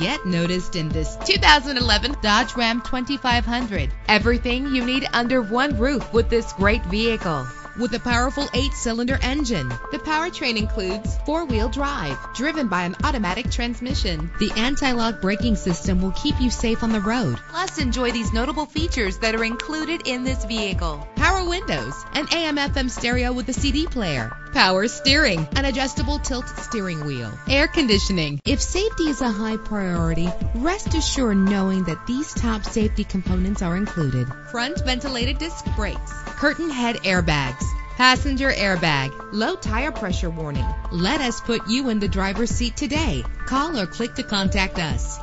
Get noticed in this 2011 Dodge Ram 2500. Everything you need under one roof with this great vehicle. With a powerful 8-cylinder engine, the powertrain includes 4-wheel drive, driven by an automatic transmission. The anti-lock braking system will keep you safe on the road. Plus, enjoy these notable features that are included in this vehicle. Power windows, an AM/FM stereo with a CD player, power steering, an adjustable tilt steering wheel, air conditioning. If safety is a high priority, rest assured knowing that these top safety components are included. Front ventilated disc brakes, curtain head airbags, passenger airbag, low tire pressure warning. Let us put you in the driver's seat today. Call or click to contact us.